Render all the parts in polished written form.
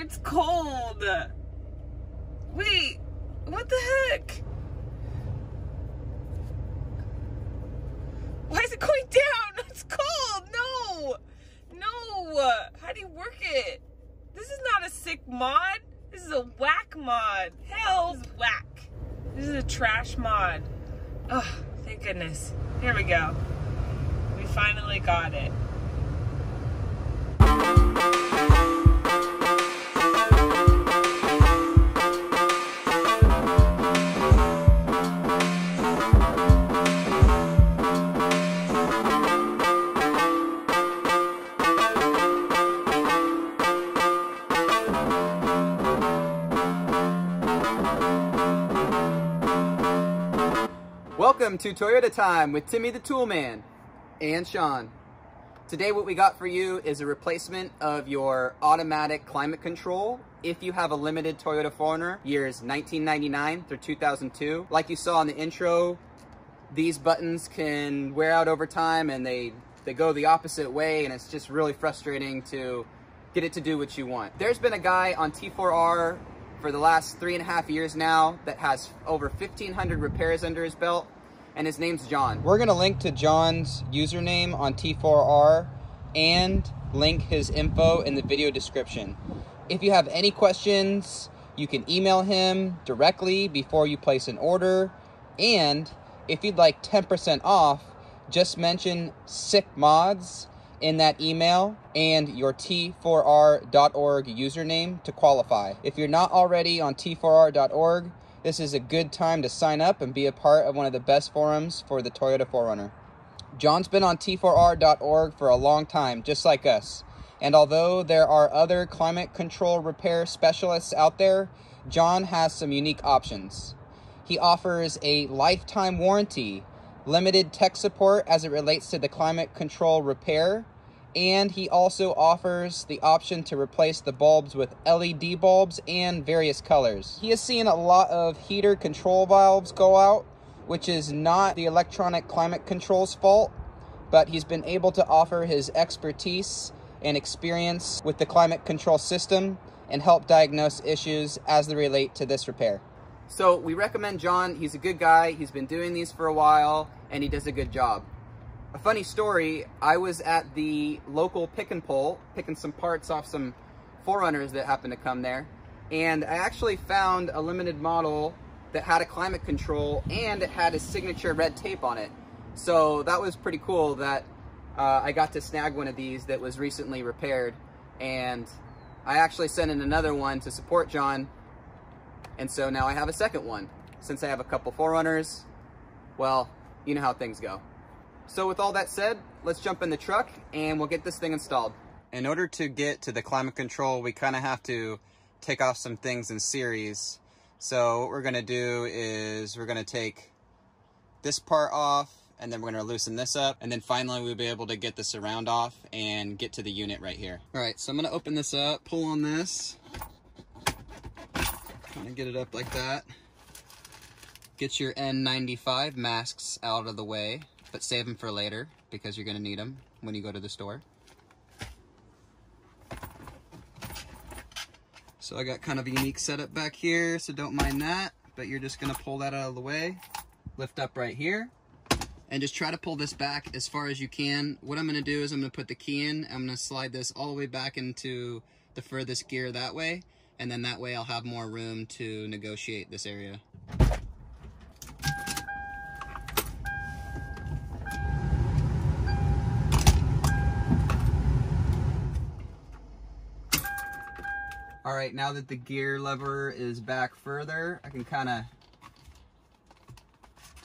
it's cold. Wait, what the heck? Why is it going down? It's cold. No, no. How do you work it? This is not a sick mod. This is a whack mod. Hell, this is whack. This is a trash mod. Oh, thank goodness. Here we go. We finally got it. Welcome to Toyota Time with Timmy the Toolman and Sean. Today what we got for you is a replacement of your automatic climate control if you have a limited Toyota 4Runner years 1999 through 2002. Like you saw in the intro, these buttons can wear out over time and they go the opposite way, and it's just really frustrating to get it to do what you want. There's been a guy on T4R for the last 3.5 years now that has over 1,500 repairs under his belt, and his name's John. We're gonna link to John's username on T4R and link his info in the video description. If you have any questions, you can email him directly before you place an order, and if you'd like 10% off, just mention sicmods in that email and your T4R.org username to qualify. If you're not already on T4R.org, this is a good time to sign up and be a part of one of the best forums for the Toyota 4Runner. John's been on T4R.org for a long time, just like us. And although there are other climate control repair specialists out there, John has some unique options. He offers a lifetime warranty, limited tech support as it relates to the climate control repair, and he also offers the option to replace the bulbs with LED bulbs and various colors. He has seen a lot of heater control valves go out, which is not the electronic climate control's fault, but he's been able to offer his expertise and experience with the climate control system and help diagnose issues as they relate to this repair. So we recommend John. He's a good guy, he's been doing these for a while, and he does a good job. A funny story, I was at the local pick and pull, picking some parts off some 4Runners that happened to come there, and I actually found a limited model that had a climate control and it had a signature red tape on it. So that was pretty cool that I got to snag one of these that was recently repaired, and I actually sent in another one to support John, and so now I have a second one. Since I have a couple 4Runners, well, you know how things go. So with all that said, let's jump in the truck and we'll get this thing installed. In order to get to the climate control, we kind of have to take off some things in series. So what we're gonna do is we're gonna take this part off, and then we're gonna loosen this up, and then finally we'll be able to get the surround off and get to the unit right here. All right, so I'm gonna open this up, pull on this, kind of get it up like that. Get your N95 masks out of the way, but save them for later because you're gonna need them when you go to the store. So I got kind of a unique setup back here, so don't mind that, but you're just gonna pull that out of the way, lift up right here, and just try to pull this back as far as you can. What I'm gonna do is I'm gonna put the key in, I'm gonna slide this all the way back into the furthest gear that way, and then that way I'll have more room to negotiate this area. All right, now that the gear lever is back further, I can just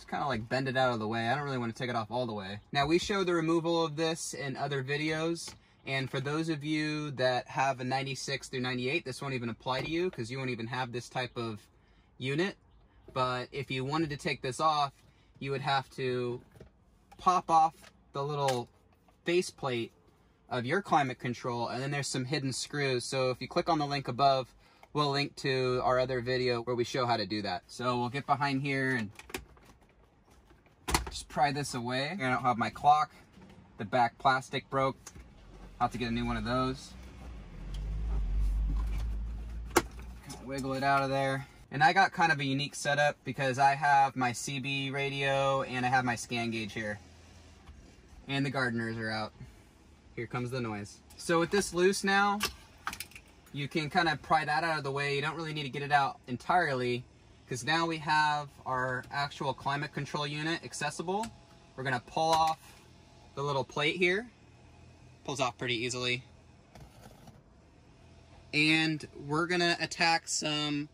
kind of like bend it out of the way. I don't really want to take it off all the way. Now, we show the removal of this in other videos, and for those of you that have a 96 through 98, this won't even apply to you because you won't even have this type of unit. But if you wanted to take this off, you would have to pop off the little faceplate of your climate control, and then there's some hidden screws. So if you click on the link above, we'll link to our other video where we show how to do that. So we'll get behind here and just pry this away. I don't have my clock. The back plastic broke. I'll have to get a new one of those. wiggle it out of there. And I got kind of a unique setup because I have my CB radio and I have my scan gauge here. And the gardeners are out. Here comes the noise. So with this loose now, you can kind of pry that out of the way. You don't really need to get it out entirely because now we have our actual climate control unit accessible. We're gonna pull off the little plate here. Pulls off pretty easily. And we're gonna attack some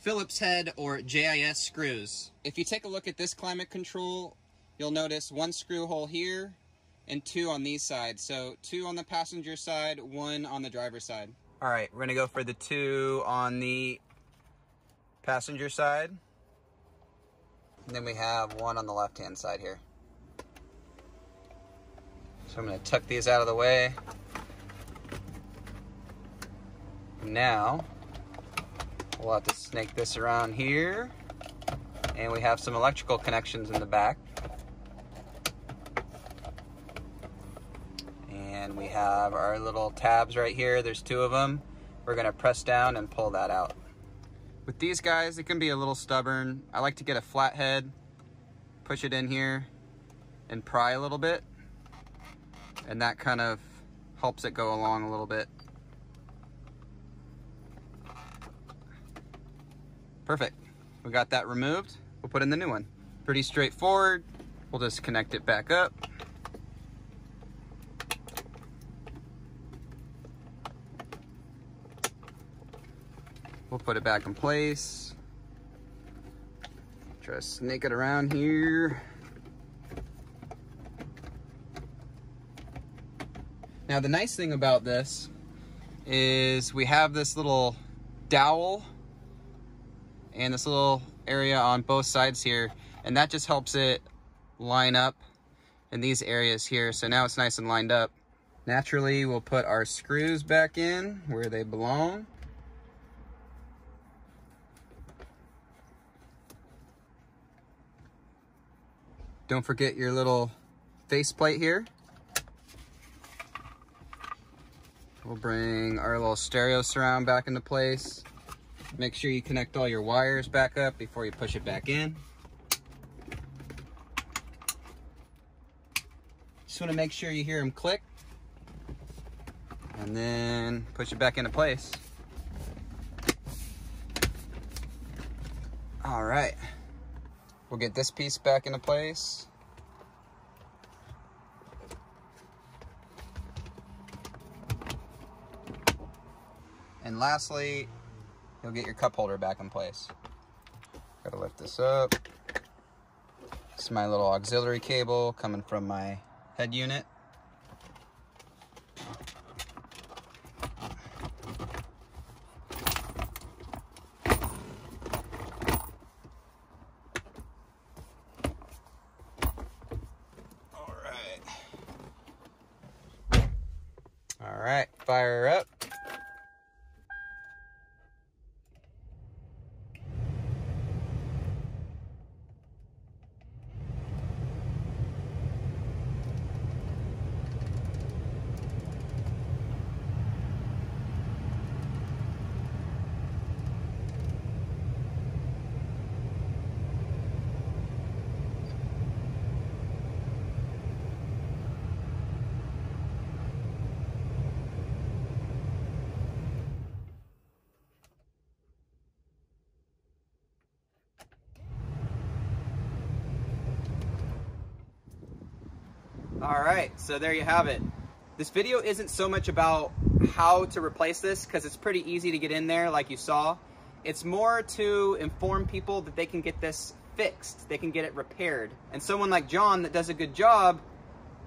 Phillips head or JIS screws. If you take a look at this climate control, you'll notice one screw hole here and two on these sides. So two on the passenger side, one on the driver's side. All right, we're gonna go for the two on the passenger side. And then we have one on the left-hand side here. So I'm gonna tuck these out of the way. Now, we'll have to snake this around here. And we have some electrical connections in the back. And we have our little tabs right here. There's two of them. We're gonna press down and pull that out. With these guys, it can be a little stubborn. I like to get a flat head, push it in here, and pry a little bit. And that kind of helps it go along a little bit. Perfect. We got that removed. We'll put in the new one. Pretty straightforward. We'll just connect it back up. We'll put it back in place. Try to snake it around here. Now the nice thing about this is we have this little dowel and this little area on both sides here, and that just helps it line up in these areas here. So now it's nice and lined up. Naturally, we'll put our screws back in where they belong. Don't forget your little face plate here. We'll bring our little stereo surround back into place. Make sure you connect all your wires back up before you push it back in. Just want to make sure you hear them click and then push it back into place. All right, we'll get this piece back into place. And lastly, you'll get your cup holder back in place. Gotta lift this up. This is my little auxiliary cable coming from my head unit. All right. All right, fire up. All right, so there you have it. This video isn't so much about how to replace this because it's pretty easy to get in there like you saw. It's more to inform people that they can get this fixed, they can get it repaired. And someone like John that does a good job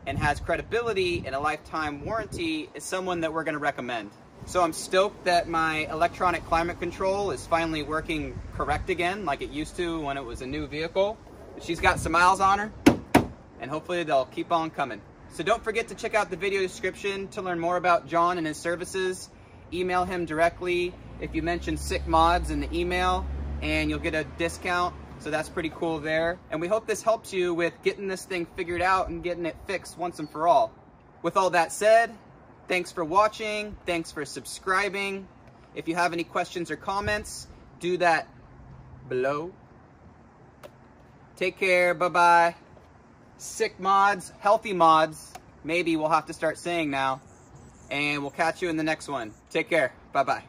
and has credibility and a lifetime warranty is someone that we're gonna recommend. So I'm stoked that my electronic climate control is finally working correct again like it used to when it was a new vehicle. She's got some miles on her. And hopefully they'll keep on coming. So don't forget to check out the video description to learn more about John and his services. Email him directly if you mention sicmods in the email and you'll get a discount. So that's pretty cool there. And we hope this helps you with getting this thing figured out and getting it fixed once and for all. With all that said, thanks for watching. Thanks for subscribing. If you have any questions or comments, do that below. Take care. Bye-bye. Sick mods, healthy mods. Maybe we'll have to start saying now. And we'll catch you in the next one. Take care. Bye-bye.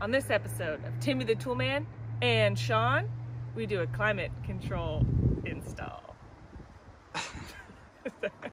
On this episode of Timmy the Toolman and Sean, we do a climate control install.